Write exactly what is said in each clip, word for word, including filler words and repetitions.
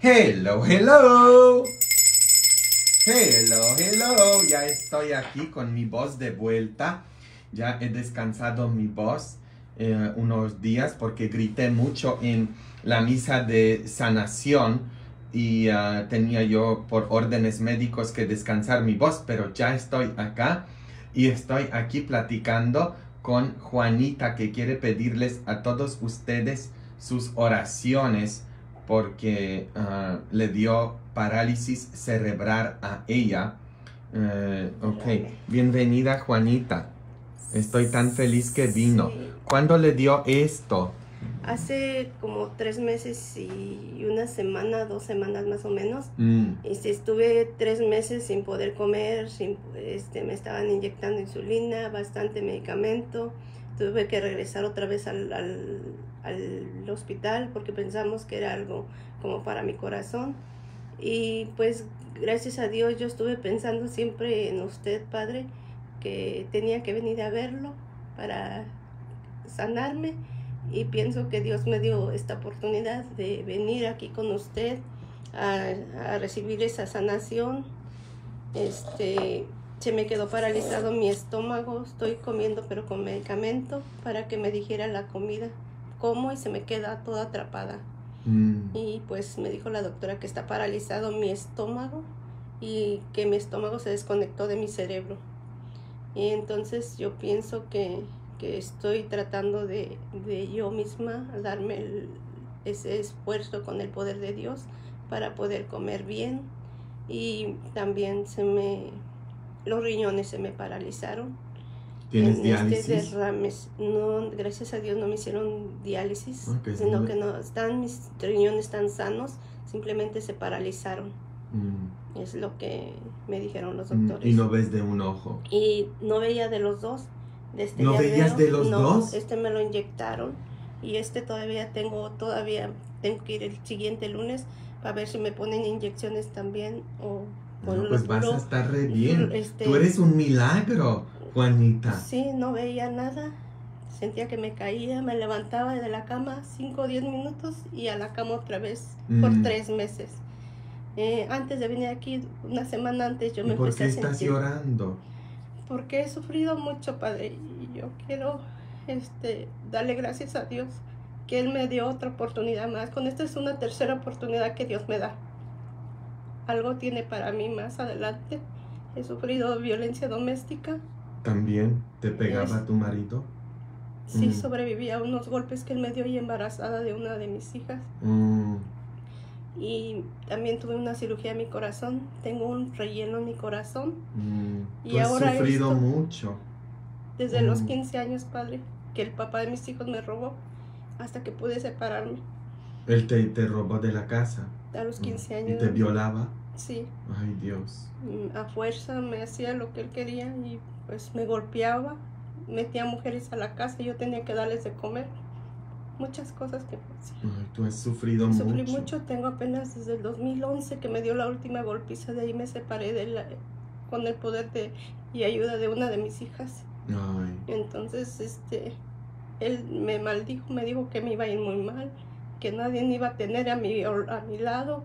Hello, hello. Hello, hello. Ya estoy aquí con mi voz de vuelta. Ya he descansado mi voz eh, unos días porque grité mucho en la misa de sanación y uh, tenía yo por órdenes médicos que descansar mi voz, pero ya estoy acá y estoy aquí platicando con Juanita, que quiere pedirles a todos ustedes sus oraciones porque uh, le dio parálisis cerebral a ella. Uh, ok, bienvenida Juanita. Estoy tan feliz que vino. Sí. ¿Cuándo le dio esto? Hace como tres meses y una semana, dos semanas más o menos. Mm. Este, estuve tres meses sin poder comer, sin, este, me estaban inyectando insulina, bastante medicamento. Tuve que regresar otra vez al, al, al hospital porque pensamos que era algo como para mi corazón. Y pues gracias a Dios yo estuve pensando siempre en usted, Padre, que tenía que venir a verlo para sanarme. Y pienso que Dios me dio esta oportunidad de venir aquí con usted a, a recibir esa sanación. Este, se me quedó paralizado mi estómago. Estoy comiendo pero con medicamento para que me digiera la comida. Como y se me queda toda atrapada. Mm. Y pues me dijo la doctora que está paralizado mi estómago y que mi estómago se desconectó de mi cerebro. Y entonces yo pienso que... que estoy tratando de, de yo misma darme el, ese esfuerzo con el poder de Dios para poder comer bien. Y también se me, los riñones se me paralizaron. ¿Tienes en diálisis? Este derrames, no, gracias a Dios no me hicieron diálisis, okay, sino que no, están, mis riñones están sanos, simplemente se paralizaron. Mm. Es lo que me dijeron los doctores. Mm, y no ves de un ojo. Y no veía de los dos. Este ¿No veías de los no, dos? Este me lo inyectaron y este todavía tengo, todavía tengo que ir el siguiente lunes para ver si me ponen inyecciones también o con no, pues vas a estar re bien. Este, tú eres un milagro, Juanita. Sí, no veía nada. Sentía que me caía, me levantaba de la cama cinco o diez minutos y a la cama otra vez mm. por tres meses. Eh, antes de venir aquí, una semana antes yo me empecé a sentir. ¿Por qué estás llorando? Porque he sufrido mucho, Padre, y yo quiero este, darle gracias a Dios que Él me dio otra oportunidad más. Con esta es una tercera oportunidad que Dios me da. Algo tiene para mí más adelante. He sufrido violencia doméstica. ¿También te pegaba es, tu marido? Sí, mm. sobreviví a unos golpes que Él me dio y embarazada de una de mis hijas. Mm. Y también tuve una cirugía en mi corazón. Tengo un relleno en mi corazón. Mm, y ahora he sufrido esto, mucho. Desde mm. los quince años, Padre, que el papá de mis hijos me robó hasta que pude separarme. ¿Él te, te robó de la casa? A los quince años. ¿Y te violaba? Sí. Ay, Dios. A fuerza me hacía lo que él quería y pues me golpeaba. Metía mujeres a la casa y yo tenía que darles de comer. Muchas cosas que pasan. Tú has sufrido mucho. Sufrí mucho, tengo apenas desde el dos mil once que me dio la última golpiza, de ahí me separé de la, con el poder de, y ayuda de una de mis hijas. Ay. Entonces, este, él me maldijo, me dijo que me iba a ir muy mal, que nadie me iba a tener a mi, a mi lado,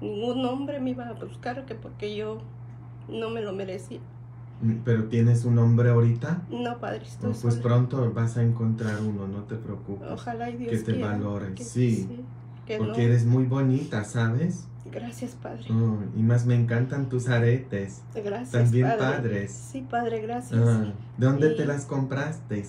ningún hombre me iba a buscar, que porque yo no me lo merecía. ¿Pero tienes un hombre ahorita? No, Padre, estoy oh, pues sola. Pronto vas a encontrar uno, no te preocupes. Ojalá y Dios que te quiera, valore, que, sí, sí que porque no. Eres muy bonita, ¿sabes? Gracias, Padre. Oh, y más me encantan tus aretes. Gracias, también Padre. Padres. Sí, Padre, gracias. Ah, sí. ¿De dónde y... te las compraste?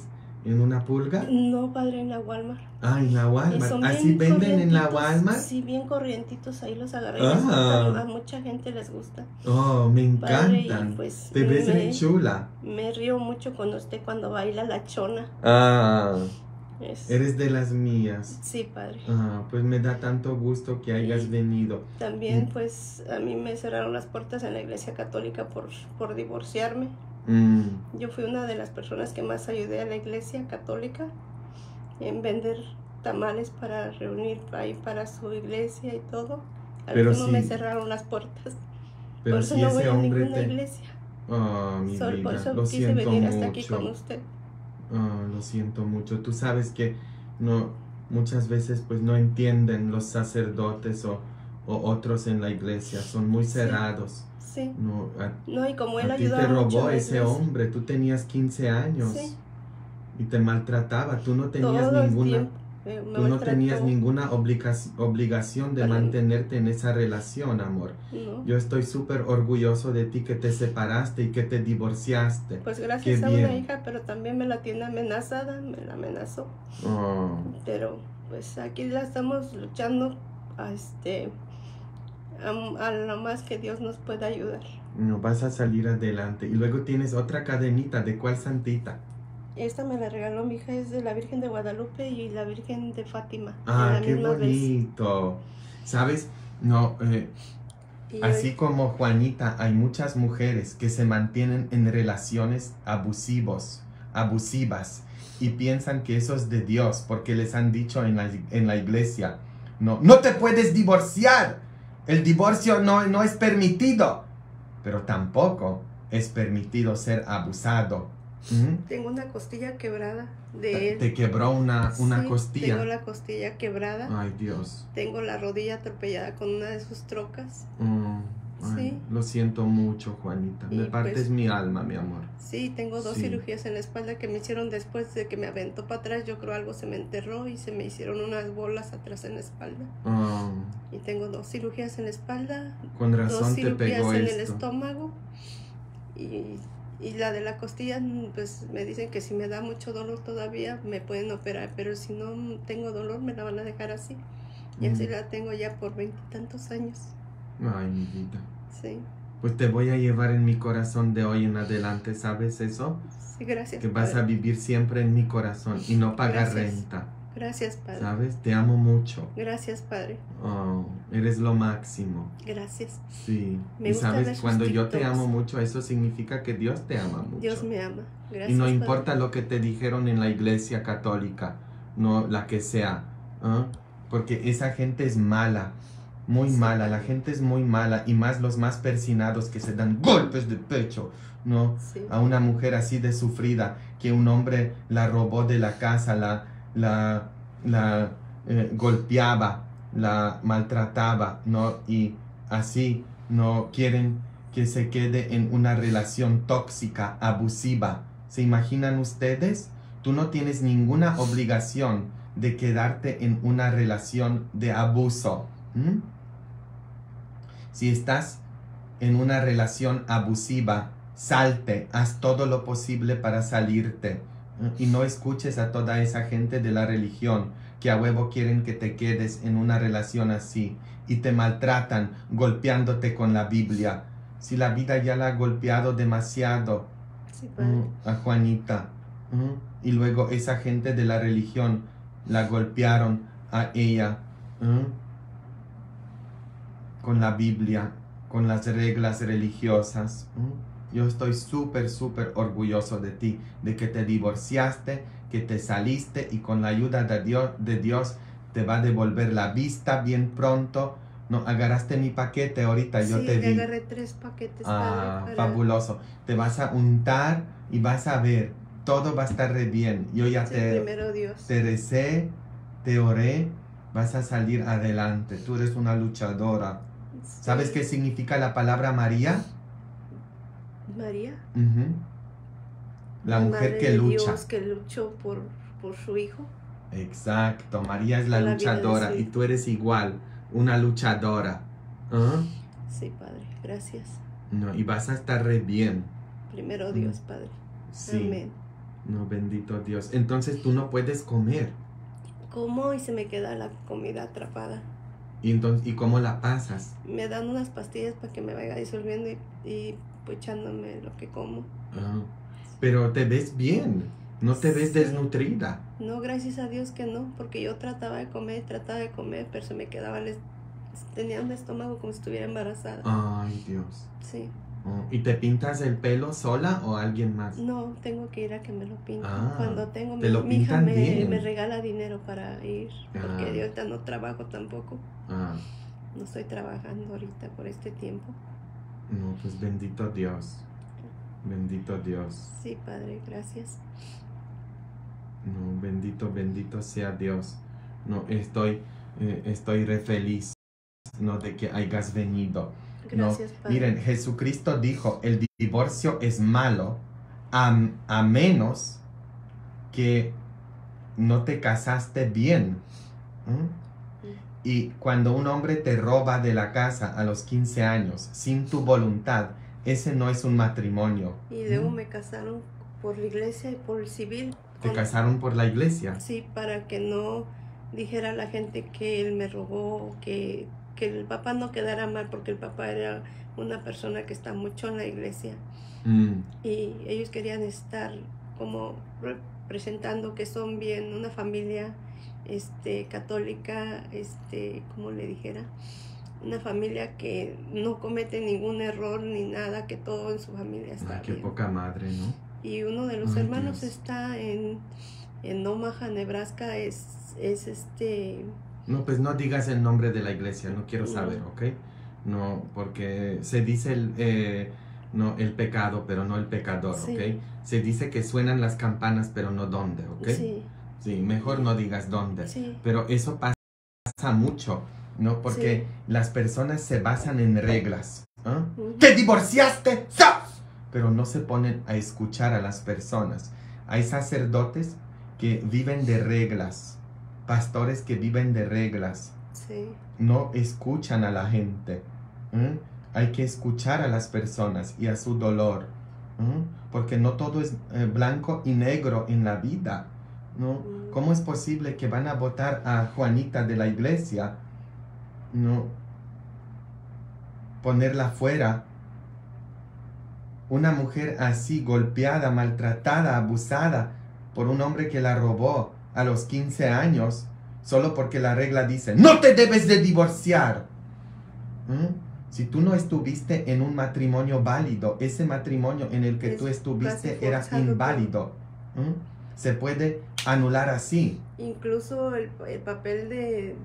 ¿En una pulga? No, Padre, en la Walmart. Ah, en la Walmart. ¿Así venden en la Walmart? Sí, bien corrientitos, ahí los agarré. Ah. A mucha gente les gusta. Oh, me encantan. Pues, te ves bien chula. Me río mucho con usted cuando baila la chona. Ah, es. Eres de las mías. Sí, Padre. Ah, pues me da tanto gusto que hayas y venido. También, mm. pues, a mí me cerraron las puertas en la Iglesia Católica por, por divorciarme. Mm. Yo fui una de las personas que más ayudé a la Iglesia Católica en vender tamales para reunir ahí para su iglesia y todo. Al pero último si, me cerraron las puertas. Pero por si eso no ese voy hombre a ninguna te... iglesia. Oh, mi Sol, vida. Por eso lo quise venir mucho. Hasta aquí con usted. Oh, lo siento mucho. Tú sabes que no muchas veces pues no entienden los sacerdotes o o otros en la iglesia, son muy cerrados. Sí, sí. No, a, no, y como él ayudaba mucho. A ti te robó ese hombre, tú tenías quince años, sí, y te maltrataba, tú no tenías Todos ninguna... Eh, tú no maltrató. tenías ninguna obligación de Para mantenerte mí. en esa relación, amor. No. Yo estoy súper orgulloso de ti, que te separaste y que te divorciaste. Pues gracias Qué a bien. una hija, pero también me la tiene amenazada, me la amenazó. Oh. Pero pues aquí la estamos luchando a, este, a, a lo más que Dios nos pueda ayudar. No, vas a salir adelante. Y luego tienes otra cadenita, ¿de cuál santita? Esta me la regaló mi hija, es de la Virgen de Guadalupe y la Virgen de Fátima. Ah, qué bonito. Vez. ¿Sabes? No, eh, así hoy... como Juanita, hay muchas mujeres que se mantienen en relaciones abusivos, abusivas, y piensan que eso es de Dios, porque les han dicho en la, en la iglesia, no, no te puedes divorciar, el divorcio no, no es permitido, pero tampoco es permitido ser abusado. ¿Mm? Tengo una costilla quebrada de él. ¿Te quebró una, una sí, costilla? Tengo la costilla quebrada. Ay, Dios. Tengo la rodilla atropellada con una de sus trocas. Mm, ay, sí. Lo siento mucho, Juanita. Y me partes pues, mi alma, mi amor. Sí, tengo dos sí. cirugías en la espalda que me hicieron después de que me aventó para atrás. Yo creo algo se me enterró y se me hicieron unas bolas atrás en la espalda. Oh. Y tengo dos cirugías en la espalda. Con razón dos cirugías te pegó en esto. el estómago. Y... Y la de la costilla, pues me dicen que si me da mucho dolor todavía me pueden operar, pero si no tengo dolor me la van a dejar así. Y mm. así la tengo ya por veintitantos años. Ay, mi vida. Sí. Pues te voy a llevar en mi corazón de hoy en adelante, ¿sabes eso? Sí, gracias. Que vas padre. a vivir siempre en mi corazón y no pagar gracias. renta. Gracias, Padre. ¿Sabes? Te amo mucho. Gracias, Padre. Oh, eres lo máximo. Gracias. Sí. Me y gusta sabes, cuando yo te amo mucho, eso significa que Dios te ama mucho. Dios me ama. Gracias, Y no importa padre. lo que te dijeron en la iglesia católica, no la que sea, ¿eh? porque esa gente es mala, muy sí, mala. La gente es muy mala, y más los más persinados que se dan golpes de pecho. No, sí. A una mujer así de sufrida, que un hombre la robó de la casa, la... la, la eh, golpeaba, la maltrataba, ¿no? Y así no quieren que se quede en una relación tóxica, abusiva. ¿Se imaginan ustedes? Tú no tienes ninguna obligación de quedarte en una relación de abuso. ¿Mm? Si estás en una relación abusiva, salte, haz todo lo posible para salirte. Y no escuches a toda esa gente de la religión que a huevo quieren que te quedes en una relación así y te maltratan golpeándote con la Biblia. Si la vida ya la ha golpeado demasiado sí, uh, a Juanita. Uh, y luego esa gente de la religión la golpearon a ella uh, con la Biblia, con las reglas religiosas. Uh. Yo estoy súper, súper orgulloso de ti, de que te divorciaste, que te saliste, y con la ayuda de Dios, de Dios te va a devolver la vista bien pronto. No, agarraste mi paquete ahorita, sí, yo te vi. Sí, agarré tres paquetes. Ah, para... fabuloso. Te vas a untar y vas a ver, todo va a estar re bien. Yo ya sí, te, primero Dios. te recé, te oré, vas a salir adelante. Tú eres una luchadora. Sí. ¿Sabes qué significa la palabra María? María, uh-huh. la, la mujer que lucha, Dios que luchó por, por su hijo. Exacto, María es la, la luchadora, y tú eres igual, una luchadora. ¿Ah? Sí, Padre, gracias. No, y vas a estar re bien. Primero Dios, mm. Padre. Sí. Amén. No, bendito Dios. Entonces tú no puedes comer. Como y se me queda la comida atrapada. ¿Y, entonces, ¿y cómo la pasas? Me dan unas pastillas para que me vaya disolviendo y... y echándome lo que como. Ah, pero te ves bien, no te ves sí. desnutrida. No, gracias a Dios que no, porque yo trataba de comer, trataba de comer, pero se me quedaba, les, tenía un estómago como si estuviera embarazada. Ay, Dios. Sí. Oh, ¿y te pintas el pelo sola o alguien más? No, tengo que ir a que me lo pinten. Ah, Cuando tengo mi, te mi hija me, me regala dinero para ir, porque ah. yo ahorita no trabajo tampoco. Ah. No estoy trabajando ahorita por este tiempo. No, pues bendito Dios, bendito Dios. Sí, Padre, gracias. No, bendito, bendito sea Dios. No, estoy, eh, estoy re feliz. no de que hayas venido. Gracias, no. Padre. Miren, Jesucristo dijo, el divorcio es malo a, a menos que no te casaste bien. ¿Mm? Mm. Y cuando un hombre te roba de la casa a los quince años sin tu voluntad, ese no es un matrimonio. Y luego ¿Mm? me casaron por la iglesia y por el civil. ¿Te casaron por la iglesia? Sí, para que no dijera la gente que él me robó, que, que el papá no quedara mal, porque el papá era una persona que está mucho en la iglesia. Mm. Y ellos querían estar como representando que son bien una familia este, católica, este, como le dijera, una familia que no comete ningún error ni nada, que todo en su familia está ah, qué bien. Poca madre, ¿no? Y uno de los Ay, hermanos Dios. está en, en Omaha, Nebraska, es, es este... No, pues no digas el nombre de la iglesia, no quiero saber, ¿ok? No, porque se dice el, eh, no, el pecado, pero no el pecador, sí. ¿ok? Se dice que suenan las campanas, pero no dónde, ¿ok? Sí. Sí, mejor no digas dónde. Sí. Pero eso pasa mucho, ¿no? Porque sí. las personas se basan en reglas. ¿eh? Uh-huh. ¡Te divorciaste! ¡Sap! Pero no se ponen a escuchar a las personas. Hay sacerdotes que viven de reglas, pastores que viven de reglas, sí. no escuchan a la gente. ¿Mm? Hay que escuchar a las personas y a su dolor, ¿Mm? porque no todo es eh, blanco y negro en la vida, ¿no? Mm. ¿Cómo es posible que van a votar a Juanita de la iglesia, ¿no? ponerla fuera? Una mujer así, golpeada, maltratada, abusada por un hombre que la robó a los quince años, solo porque la regla dice, ¡no te debes de divorciar! ¿Mm? Si tú no estuviste en un matrimonio válido, ese matrimonio en el que es tú estuviste era inválido. ¿Mm? Se puede anular así. Incluso el, el papel de...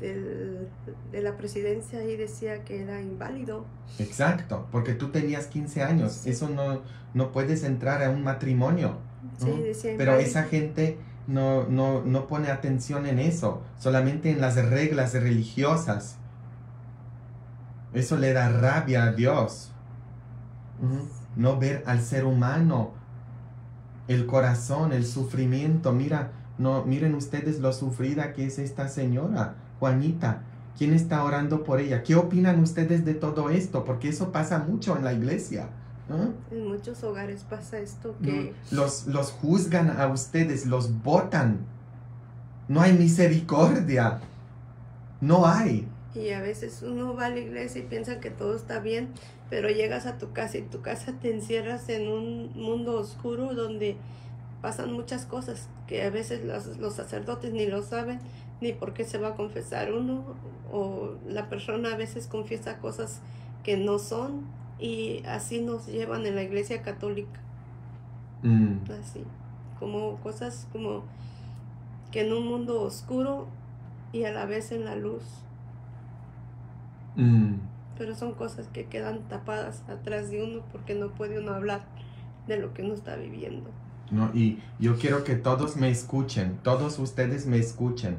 Del, de la presidencia ahí decía que era inválido. Exacto, porque tú tenías quince años, sí. eso no, no puedes entrar a un matrimonio. Sí, ¿no? decía Pero inválido. Esa gente no, no, no pone atención en eso, solamente en las reglas religiosas. Eso le da rabia a Dios. ¿No? No ver al ser humano, el corazón, el sufrimiento. Mira, no, miren ustedes lo sufrida que es esta señora. Juanita, ¿quién está orando por ella? ¿Qué opinan ustedes de todo esto? Porque eso pasa mucho en la iglesia. ¿Eh? En muchos hogares pasa esto que... Los, los juzgan a ustedes, los votan. No hay misericordia. No hay. Y a veces uno va a la iglesia y piensa que todo está bien, pero llegas a tu casa y tu casa te encierras en un mundo oscuro donde pasan muchas cosas que a veces los, los sacerdotes ni lo saben, ni por qué se va a confesar uno, o la persona a veces confiesa cosas que no son, y así nos llevan en la iglesia católica. Mm. Así, como cosas como que en un mundo oscuro y a la vez en la luz. Mm. Pero son cosas que quedan tapadas atrás de uno porque no puede uno hablar de lo que uno está viviendo. No, y yo quiero que todos me escuchen, todos ustedes me escuchen.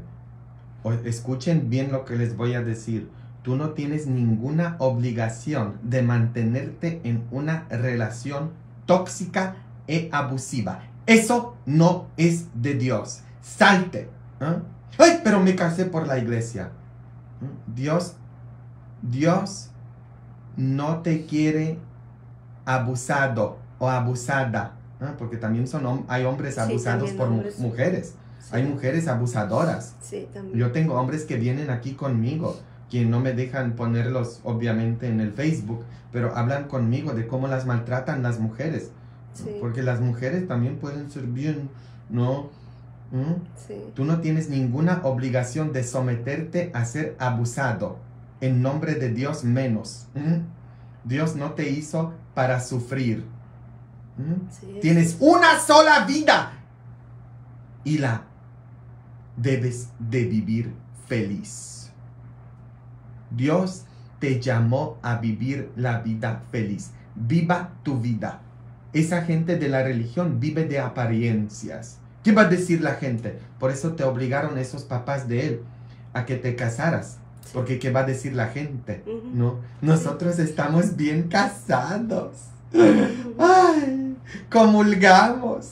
O escuchen bien lo que les voy a decir. Tú no tienes ninguna obligación de mantenerte en una relación tóxica e abusiva. Eso no es de Dios. Salte. ¿Eh? ¡Ay, pero me casé por la iglesia! Dios, Dios no te quiere abusado o abusada. ¿Eh? Porque también son hom hay hombres abusados sí, por hombres. Mu mujeres. Sí. Hay mujeres abusadoras. Sí, yo tengo hombres que vienen aquí conmigo, que no me dejan ponerlos, obviamente, en el Facebook, pero hablan conmigo de cómo las maltratan las mujeres. Sí. Porque las mujeres también pueden ser bien, ¿no? ¿Mm? Sí. Tú no tienes ninguna obligación de someterte a ser abusado. En nombre de Dios, menos. ¿Mm? Dios no te hizo para sufrir. ¿Mm? Sí. Tienes una sola vida. Y la debes de vivir feliz. Dios te llamó a vivir la vida feliz. Viva tu vida. Esa gente de la religión vive de apariencias. ¿Qué va a decir la gente? Por eso te obligaron esos papás de él a que te casaras. Sí. Porque ¿qué va a decir la gente? Uh-huh. ¿No? Nosotros estamos bien casados. Uh-huh. Ay, comulgamos,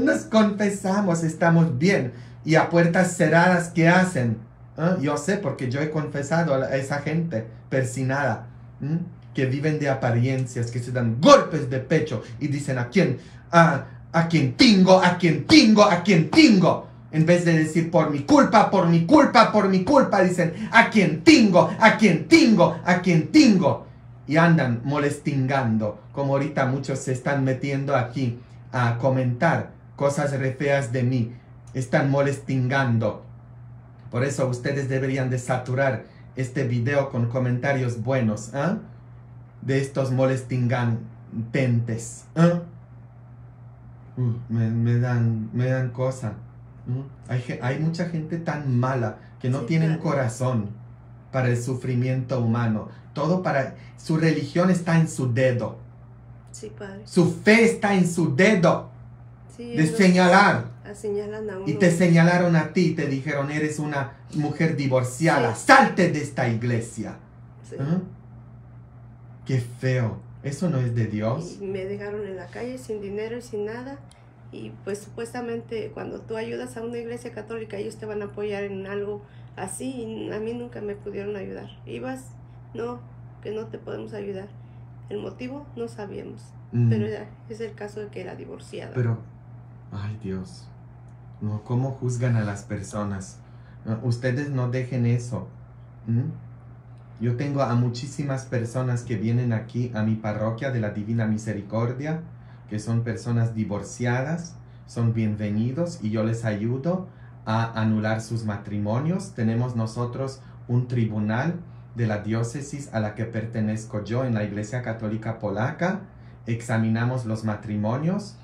nos confesamos, estamos bien. Y a puertas cerradas, ¿qué hacen? ¿Ah? Yo sé porque yo he confesado a esa gente persinada, ¿m? Que viven de apariencias, que se dan golpes de pecho y dicen a quién, a, a quien tingo, a quien tingo, a quien tingo. En vez de decir por mi culpa, por mi culpa, por mi culpa, dicen a quien tingo, a quien tingo, a quien tingo. Y andan molestingando, como ahorita muchos se están metiendo aquí a comentar cosas re feas de mí. Están molestingando. Por eso ustedes deberían de saturar este video con comentarios buenos, ¿eh? De estos molestingantes. ¿Eh? Uh, me, me dan, me dan cosa. ¿Mm? Hay, hay mucha gente tan mala que no sí, tienen claro. corazón para el sufrimiento humano. Todo para... Su religión está en su dedo. Sí, padre. Su fe está en su dedo. Sí, de señalar. A señalan a uno. Y te señalaron a ti, te dijeron, eres una mujer divorciada. Sí. Salte de esta iglesia. Sí. ¿Eh? Qué feo. Eso no es de Dios. Y me dejaron en la calle sin dinero y sin nada. Y pues supuestamente cuando tú ayudas a una iglesia católica, ellos te van a apoyar en algo así. Y a mí nunca me pudieron ayudar. Ibas, no, que no te podemos ayudar. El motivo no sabíamos. Mm. Pero era, es el caso de que era divorciada. Pero, ay Dios, no, ¿cómo juzgan a las personas? No, ustedes no dejen eso. ¿Mm? Yo tengo a muchísimas personas que vienen aquí a mi parroquia de la Divina Misericordia, que son personas divorciadas, son bienvenidos y yo les ayudo a anular sus matrimonios. Tenemos nosotros un tribunal de la diócesis a la que pertenezco yo en la Iglesia Católica Polaca. Examinamos los matrimonios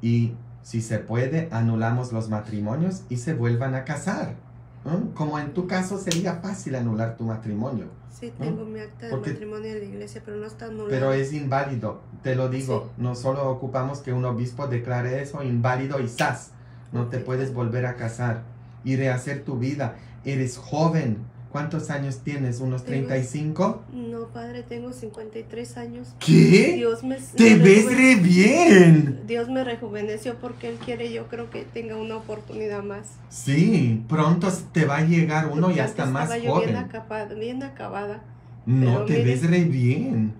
y si se puede, anulamos los matrimonios y se vuelvan a casar. ¿Mm? Como en tu caso sería fácil anular tu matrimonio. Sí, tengo ¿Mm? mi acta de matrimonio de la iglesia, pero no está anulado. Pero es inválido, te lo digo. Sí. No solo ocupamos que un obispo declare eso inválido y ¡zas! No te sí. puedes volver a casar y rehacer tu vida. Eres joven. ¿Cuántos años tienes? ¿Unos treinta y cinco? No, padre, tengo cincuenta y tres años. ¿Qué? Dios me, ¡Te me ves re bien! Dios me rejuveneció porque Él quiere, yo creo que tenga una oportunidad más. Sí, pronto te va a llegar uno y hasta más joven. Yo bien acabada, bien acabada. No, te mire, ves re bien.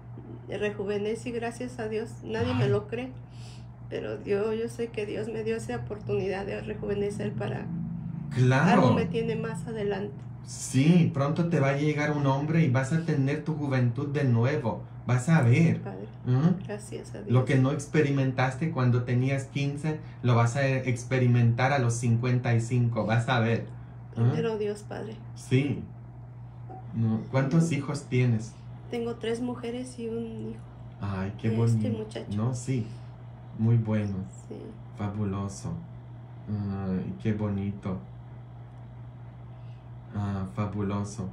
Rejuvenecí, gracias a Dios. Nadie Ay. me lo cree. Pero yo, yo sé que Dios me dio esa oportunidad de rejuvenecer para... Claro. Algo me tiene más adelante. Sí, pronto te va a llegar un hombre y vas a tener tu juventud de nuevo. Vas a ver. Sí, padre. ¿Mm? Gracias a Dios. Lo que no experimentaste cuando tenías quince, lo vas a experimentar a los cincuenta y cinco. Vas a ver. Primero ¿Mm? Dios, padre. Sí. ¿Cuántos hijos tienes? Tengo tres mujeres y un hijo. Ay, qué bonito. Este muchacho. No, sí. Muy bueno. Sí. Fabuloso. Ay, qué bonito. Ah, fabuloso.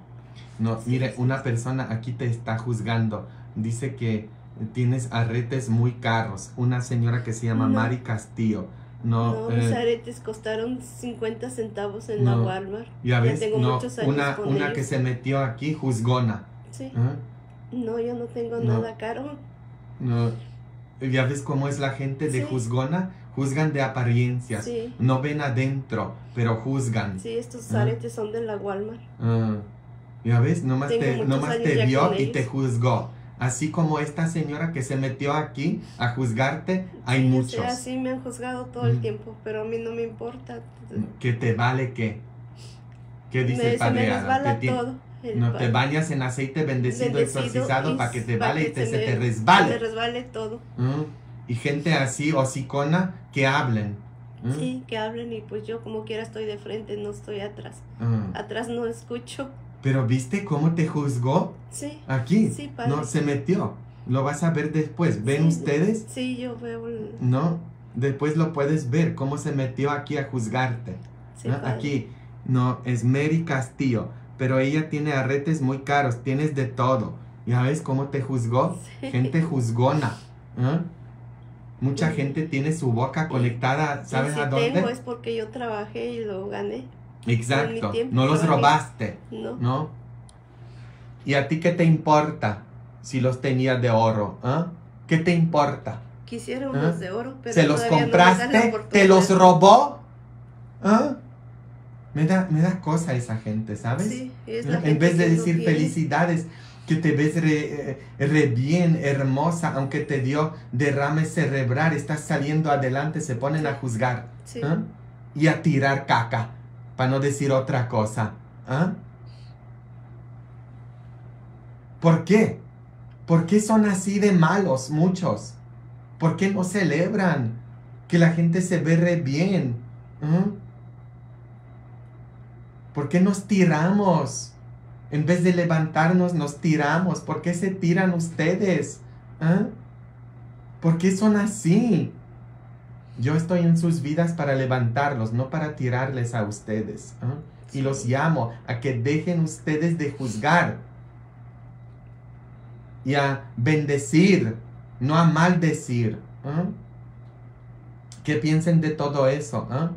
No, mire, una persona aquí te está juzgando. Dice que tienes arretes muy caros. Una señora que se llama no. Mari Castillo. No, no eh, mis arretes costaron cincuenta centavos en no, la Walmart. Ya ves, ya tengo no, muchos años una, con una ellos. Que se metió aquí, juzgona. Sí. ¿Eh? No, yo no tengo no. nada caro. No. Ya ves cómo es la gente de sí. juzgona. Juzgan de apariencias, sí. no ven adentro, pero juzgan. Sí, estos aretes ¿Eh? son de la Walmart. Ah, ya ves, nomás te, nomás te vio y ellos. te juzgó. Así como esta señora que se metió aquí a juzgarte, hay sí, muchos. Así me han juzgado todo el mm. tiempo, pero a mí no me importa. ¿Qué te vale qué? ¿Qué dice me, el padre? Se me resbala todo. El no padre. Te bañas en aceite bendecido, bendecido exorcizado para que te vale y te, se, se te resbale. Se resbale todo. ¿Eh? Y gente así, hocicona, que hablen. ¿Mm? Sí, que hablen y pues yo como quiera estoy de frente, no estoy atrás. Mm. Atrás no escucho. Pero ¿viste cómo te juzgó? Sí. Aquí. Sí, padre. No, se metió. Lo vas a ver después. ¿Ven sí, ustedes? Sí, yo veo. El... No, después lo puedes ver, cómo se metió aquí a juzgarte. Sí, ¿no? Aquí, no, es Mary Castillo, pero ella tiene arretes muy caros, tienes de todo. ¿Ya ves cómo te juzgó? Sí. Gente juzgona. ¿Eh? Mucha gente tiene su boca conectada, ¿sabes si a dónde? Tengo es porque yo trabajé y lo gané. Exacto, no los robaste, no. ¿no? ¿Y a ti qué te importa si los tenías de oro? ¿Eh? ¿Qué te importa? Quisiera unos ¿Eh? de oro, pero ¿se los compraste? No ¿Te los robó? ¿Eh? Me da, me da cosa esa gente, ¿sabes? Sí, es la ¿Eh? gente en vez de decir felicidades, que te ves re, re bien, hermosa, aunque te dio derrame cerebral, estás saliendo adelante, se ponen a juzgar. Sí. ¿Eh? Y a tirar caca, para no decir otra cosa. ¿Eh? ¿Por qué? ¿Por qué son así de malos muchos? ¿Por qué no celebran que la gente se ve re bien? ¿Eh? ¿Por qué nos tiramos? En vez de levantarnos, nos tiramos. ¿Por qué se tiran ustedes? ¿Eh? ¿Por qué son así? Yo estoy en sus vidas para levantarlos, no para tirarles a ustedes. ¿Eh? Y los llamo a que dejen ustedes de juzgar y a bendecir, no a maldecir. ¿Eh? ¿Qué piensen de todo eso? ¿Eh?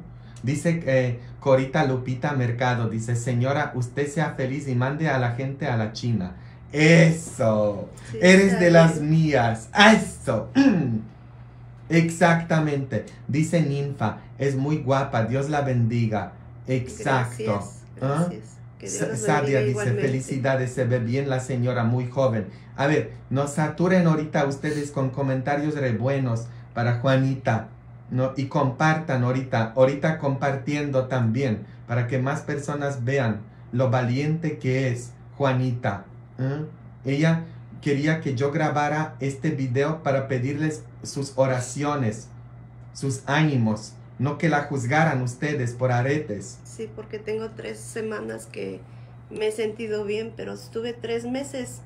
Dice eh, Corita Lupita Mercado, dice, señora, usted sea feliz y mande a la gente a la China. Eso, sí, eres de las mías, eso. Exactamente, dice Ninfa, es muy guapa, Dios la bendiga. Exacto. Gracias, gracias. ¿Ah? Que Dios Sadia dice, igualmente. Felicidades, se ve bien la señora, muy joven. A ver, nos saturen ahorita ustedes con comentarios re buenos para Juanita. No, y compartan ahorita, ahorita compartiendo también, para que más personas vean lo valiente que es Juanita. ¿Eh? Ella quería que yo grabara este video para pedirles sus oraciones, sus ánimos, no que la juzgaran ustedes por aretes. Sí, porque tengo tres semanas que me he sentido bien, pero estuve tres meses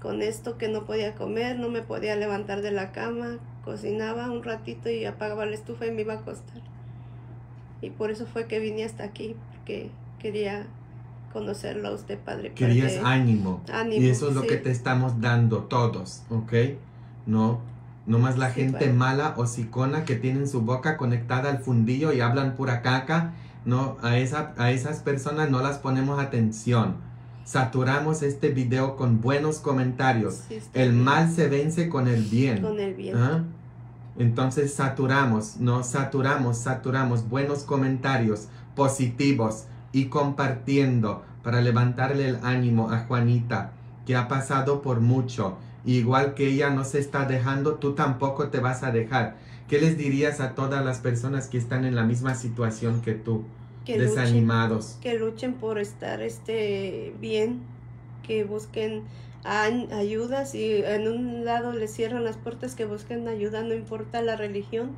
con esto que no podía comer, no me podía levantar de la cama, cocinaba un ratito y apagaba la estufa y me iba a acostar. Y por eso fue que vine hasta aquí, porque quería conocerlo a usted, Padre. Querías padre, ánimo. ánimo. Y eso es lo sí. que te estamos dando todos, ¿ok? No, no más la sí, gente padre. mala o sicona que tienen su boca conectada al fundillo y hablan pura caca. No, a, esa, a esas personas no las ponemos atención. Saturamos este video con buenos comentarios. Sí, el bien. mal se vence con el bien. Con el bien. ¿Ah? Entonces saturamos, no saturamos, saturamos buenos comentarios positivos y compartiendo para levantarle el ánimo a Juanita, que ha pasado por mucho. Igual que ella no se está dejando, tú tampoco te vas a dejar. ¿Qué les dirías a todas las personas que están en la misma situación que tú? Que desanimados. Luchen, que luchen por estar este, bien, que busquen ayuda. Si en un lado les cierran las puertas, que busquen ayuda, no importa la religión,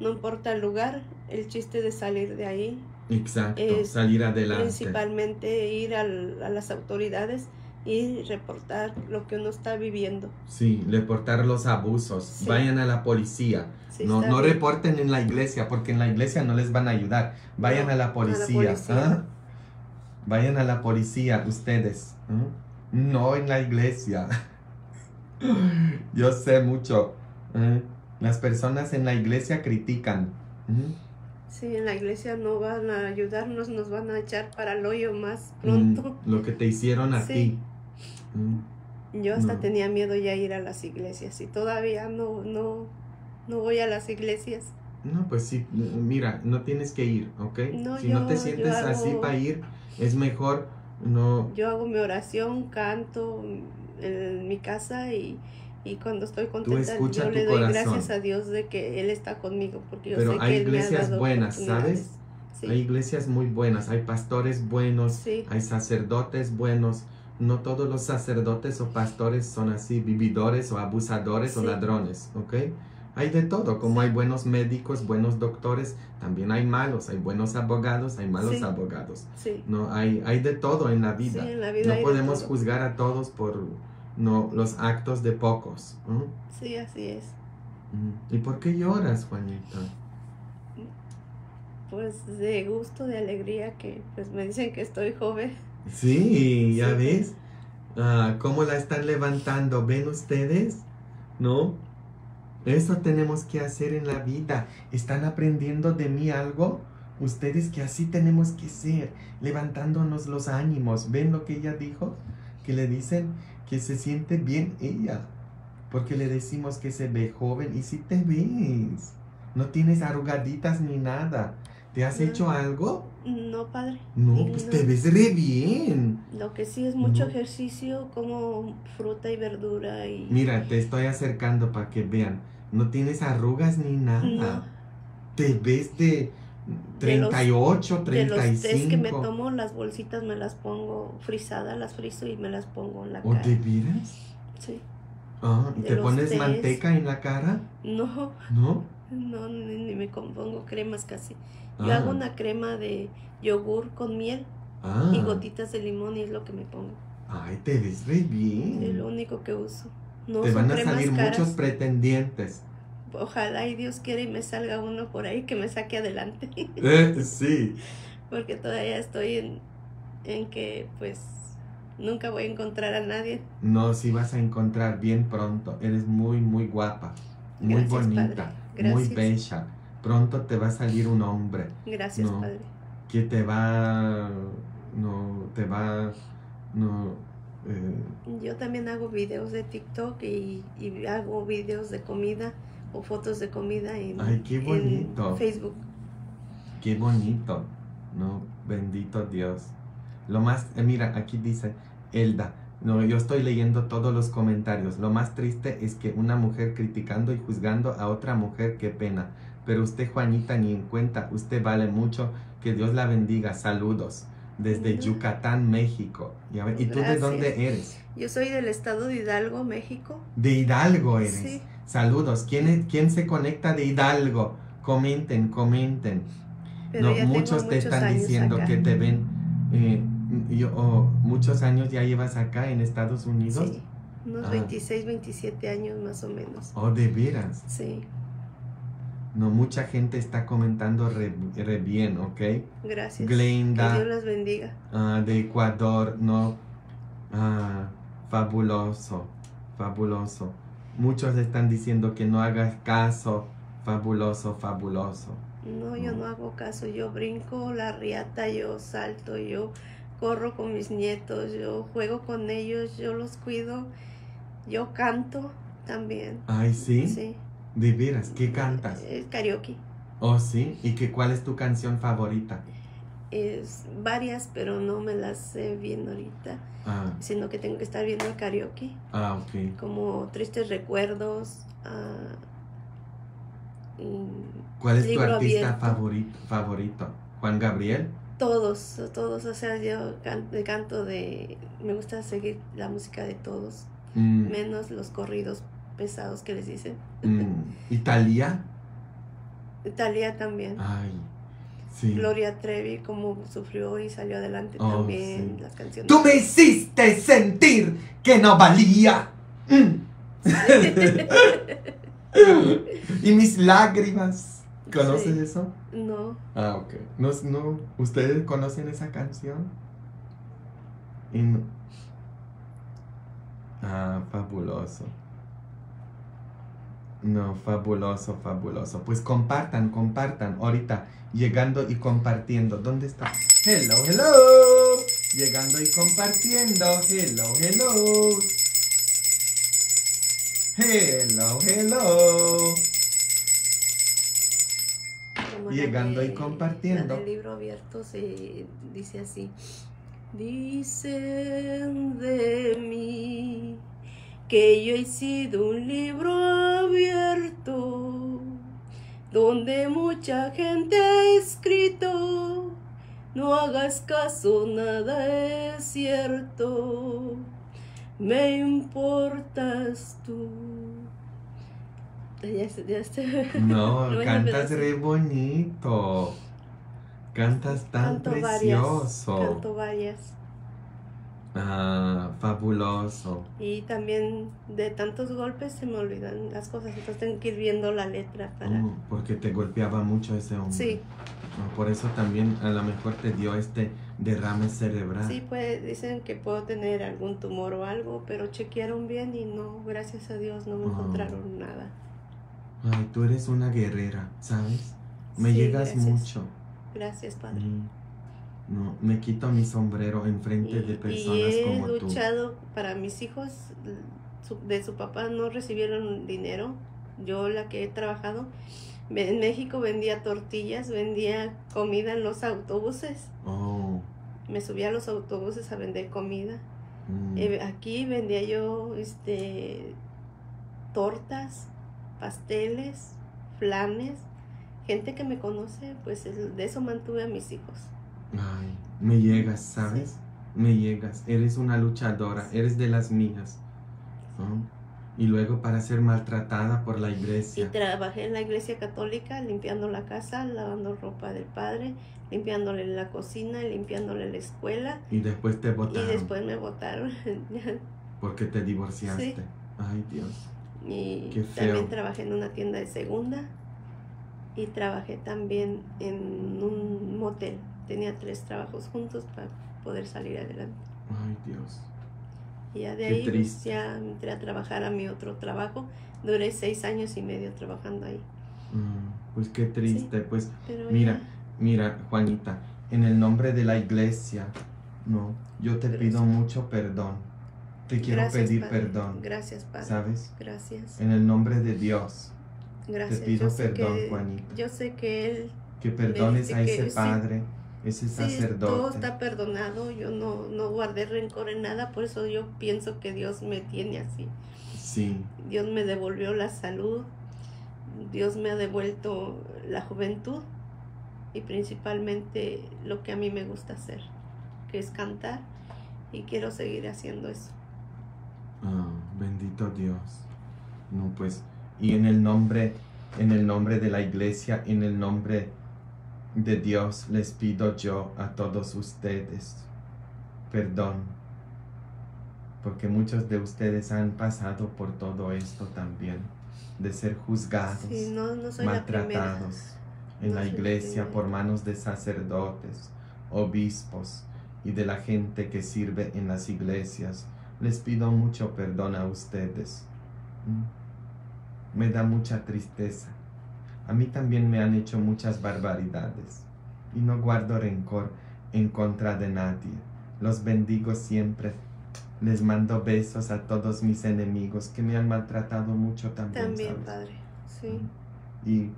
no importa el lugar, el chiste de salir de ahí. Exacto, es salir adelante. Principalmente ir al, a las autoridades y reportar lo que uno está viviendo. Sí, reportar los abusos, sí. Vayan a la policía, sí, no, no reporten en la iglesia, porque en la iglesia no les van a ayudar, vayan no, a la policía, a la policía. ¿Ah? Vayan a la policía ustedes, ¿eh? No en la iglesia. Yo sé mucho, ¿eh? Las personas en la iglesia critican, ¿eh? Sí, en la iglesia no van a ayudarnos, nos van a echar para el hoyo más pronto. Mm, lo que te hicieron a sí. ti. Yo hasta no. tenía miedo ya ir a las iglesias y todavía no, no, no voy a las iglesias. No, pues sí, mira, no tienes que ir, ¿ok? No, si yo, no te sientes hago, así para ir, es mejor no... Yo hago mi oración, canto en mi casa y, y cuando estoy contenta yo le doy corazón. gracias a Dios de que Él está conmigo. Porque yo Pero sé hay que él iglesias me ha dado buenas, ¿sabes? Sí. Hay iglesias muy buenas, hay pastores buenos, sí. hay sacerdotes buenos. No todos los sacerdotes o pastores son así, vividores o abusadores sí. o ladrones, ¿ok? Hay de todo, como sí. hay buenos médicos, buenos doctores, también hay malos, hay buenos abogados, hay malos sí. abogados. Sí. No, hay, hay de todo en la vida. Sí, en la vida no podemos juzgar a todos por no, los actos de pocos. ¿Mm? Sí, así es. ¿Y por qué lloras, Juanita? Pues de gusto, de alegría, que pues me dicen que estoy joven. Sí, ya sí. ves, ah, cómo la están levantando, ¿ven ustedes? ¿No? Eso tenemos que hacer en la vida. ¿Están aprendiendo de mí algo? Ustedes que así tenemos que ser, levantándonos los ánimos, ¿ven lo que ella dijo? que le dicen que se siente bien ella, porque le decimos que se ve joven. Y si te ves, no tienes arrugaditas ni nada. ¿Te has no, hecho algo? No, padre. No, pues no. Te ves re bien. Lo que sí es mucho no. ejercicio, como fruta y verdura. Y... Mira, te estoy acercando para que vean. No tienes arrugas ni nada. No. Te ves de treinta y ocho, treinta y cinco. De los tés que me tomo, las bolsitas me las pongo frisadas, las friso y me las pongo en la cara. ¿O te miras? Sí. Ah, ¿y te pones tés. manteca en la cara? No. ¿No? No, ni, ni me compongo cremas casi. Yo ah. hago una crema de yogur con miel ah. y gotitas de limón y es lo que me pongo. Ay, te ves re bien. Es lo único que uso. No, te van a salir caras. muchos pretendientes. Ojalá y Dios quiera y me salga uno por ahí que me saque adelante. Eh, sí. Porque todavía estoy en, en que pues nunca voy a encontrar a nadie. No, sí vas a encontrar bien pronto. Eres muy, muy guapa. Muy Gracias, bonita. Padre. Gracias. Muy bella. Pronto te va a salir un hombre. Gracias, no, padre. Que te va... No, te va... No, eh. Yo también hago videos de TikTok y, y hago videos de comida o fotos de comida en, Ay, qué bonito. en Facebook. Qué bonito. No, bendito Dios. Lo más... Eh, mira, aquí dice Elda. No, yo estoy leyendo todos los comentarios. Lo más triste es que una mujer criticando y juzgando a otra mujer, qué pena. Pero usted, Juanita, ni en cuenta. Usted vale mucho. Que Dios la bendiga. Saludos. Desde Yucatán, México. ¿Y, a ¿Y tú de dónde eres? Yo soy del estado de Hidalgo, México. ¿De Hidalgo eres? Sí. Saludos. ¿Quién, es, quién se conecta de Hidalgo? Comenten, comenten. Pero no, muchos te están diciendo acá. que te ven... Eh, Yo, oh, ¿Muchos años ya llevas acá en Estados Unidos? Sí, unos ah. veintiséis, veintisiete años más o menos. ¿Oh, de veras? Sí. No, mucha gente está comentando re, re bien, ¿ok? Gracias. Glenda. Que Dios las bendiga. Ah, de Ecuador, no. Ah, fabuloso, fabuloso. Muchos están diciendo que no hagas caso. Fabuloso, fabuloso. No, yo no hago caso. Yo brinco la riata, yo salto, yo... corro con mis nietos, yo juego con ellos, yo los cuido, yo canto también. Ay, ¿sí? Sí. ¿De veras? ¿Qué cantas? El karaoke. Oh, ¿sí? ¿Y qué, cuál es tu canción favorita? Es varias, pero no me las sé bien ahorita, ah. sino que tengo que estar viendo el karaoke. Ah, ok. Como Tristes Recuerdos. Uh, ¿Cuál es tu artista favorito, favorito? ¿Juan Gabriel? Todos, todos, o sea, yo canto, canto de, me gusta seguir la música de todos, mm. menos los corridos pesados que les dicen. Mm. ¿Y Thalía? Thalía también. Ay, sí. Gloria Trevi, como sufrió y salió adelante oh, también, sí. las canciones. Tú me hiciste sentir que no valía. Mm. Y mis lágrimas. ¿Conoces sí. eso? No. Ah, ok. No, no. ¿Ustedes conocen esa canción? In... Ah, fabuloso. No, fabuloso, fabuloso. Pues compartan, compartan. Ahorita, llegando y compartiendo. ¿Dónde está? Hello, hello. Llegando y compartiendo. Hello, hello. Hello, hello. Llegando de, y compartiendo. El libro abierto se dice así: dicen de mí que yo he sido un libro abierto donde mucha gente ha escrito. No hagas caso, nada es cierto. Me importas tú. Ya, ya estoy. No, no cantas re bonito. Cantas tan canto precioso. Varias, canto varias. Ah, fabuloso. Y también de tantos golpes se me olvidan las cosas. Entonces tengo que ir viendo la letra para... Oh, porque te golpeaba mucho ese hombre. Sí. Oh, por eso también a lo mejor te dio este derrame cerebral. Sí, pues dicen que puedo tener algún tumor o algo, pero chequearon bien y no, gracias a Dios no me oh. encontraron nada. Ay, tú eres una guerrera, ¿sabes? Me sí, llegas gracias. mucho. Gracias, padre. Mm. No, me quito mi sombrero enfrente de personas y como tú. He luchado para mis hijos, su, de su papá no recibieron dinero. Yo, la que he trabajado, en México vendía tortillas, vendía comida en los autobuses. Oh. Me subía a los autobuses a vender comida. Mm. Eh, aquí vendía yo este, tortas, pasteles, flanes. Gente que me conoce, pues de eso mantuve a mis hijos. Ay, me llegas, ¿sabes? Sí. Me llegas. Eres una luchadora, sí. Eres de las mías. ¿No? Y luego para ser maltratada por la iglesia. Y trabajé en la iglesia católica, limpiando la casa, lavando ropa del padre, limpiándole la cocina, limpiándole la escuela. Y después te botaron. Y después me botaron. Porque te divorciaste. Sí. Ay, Dios. Y qué feo. También trabajé en una tienda de segunda. Y trabajé también en un motel. Tenía tres trabajos juntos para poder salir adelante. Ay, Dios. Y ya de ahí pues, ya entré a trabajar a mi otro trabajo. Duré seis años y medio trabajando ahí. Mm, pues qué triste. Sí, pues mira, ya... mira, Juanita, en el nombre de la iglesia, no, yo te Gracias. pido mucho perdón. Te quiero Gracias, pedir padre. perdón. Gracias, Padre. ¿Sabes? Gracias. En el nombre de Dios. Gracias. Te pido perdón, que, Juanita. Yo sé que Él... Que perdones a ese que, padre. Sí. Ese sacerdote. Sí, todo está perdonado, yo no, no guardé rencor en nada, por eso yo pienso que Dios me tiene así. Sí. Dios me devolvió la salud, Dios me ha devuelto la juventud y principalmente lo que a mí me gusta hacer, que es cantar, y quiero seguir haciendo eso. Ah, bendito Dios. No, pues, y en el nombre, en el nombre de la iglesia, en el nombre de Dios les pido yo a todos ustedes perdón, porque muchos de ustedes han pasado por todo esto también, de ser juzgados, sí, no, no soy maltratados la en no la iglesia la por manos de sacerdotes, obispos y de la gente que sirve en las iglesias. Les pido mucho perdón a ustedes. Me da mucha tristeza. A mí también me han hecho muchas barbaridades y no guardo rencor en contra de nadie. Los bendigo siempre. Les mando besos a todos mis enemigos que me han maltratado mucho también. También, ¿sabes? Padre, sí. Y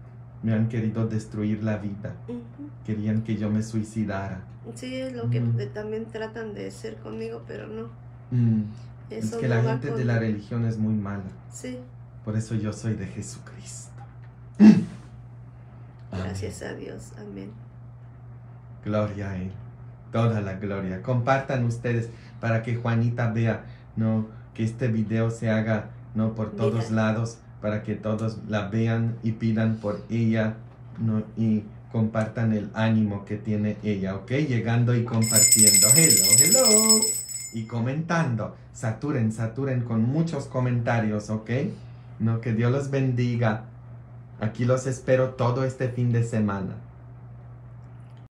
me han querido destruir la vida. Uh-huh. Querían que yo me suicidara. Sí, es lo que mm. también tratan de hacer conmigo, pero no. Mm. Eso es que no la gente con... de la religión es muy mala. Sí. Por eso yo soy de Jesucristo. Gracias a Dios, amén. Gloria a Él, toda la gloria. Compartan ustedes para que Juanita vea, no, que este video se haga, no, por todos Mira. lados, para que todos la vean y pidan por ella, no, y compartan el ánimo que tiene ella, ¿ok? Llegando y compartiendo, hello, hello, y comentando, saturen, saturen con muchos comentarios, ¿ok? No, que Dios los bendiga. Aquí los espero todo este fin de semana.